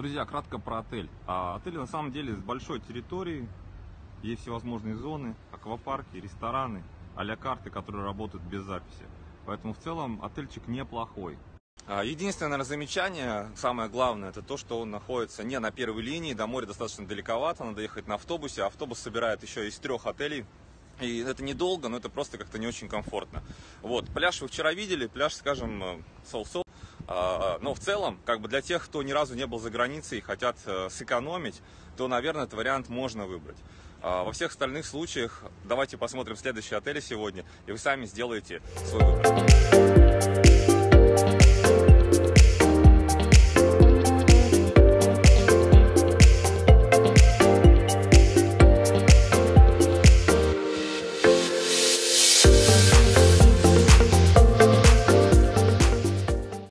Друзья, кратко про отель. Отель на самом деле с большой территорией, есть всевозможные зоны, аквапарки, рестораны, а-ля карты, которые работают без записи. Поэтому в целом отельчик неплохой. Единственное, наверное, замечание, самое главное, это то, что он находится не на первой линии, до моря достаточно далековато, надо ехать на автобусе, автобус собирает еще из 3 отелей, и это недолго, но это просто как-то не очень комфортно. Вот, пляж вы вчера видели, пляж, скажем, соу-соу, но в целом, как бы для тех, кто ни разу не был за границей и хотят сэкономить, то, наверное, этот вариант можно выбрать. Во всех остальных случаях, давайте посмотрим следующие отели сегодня, и вы сами сделаете свой выбор.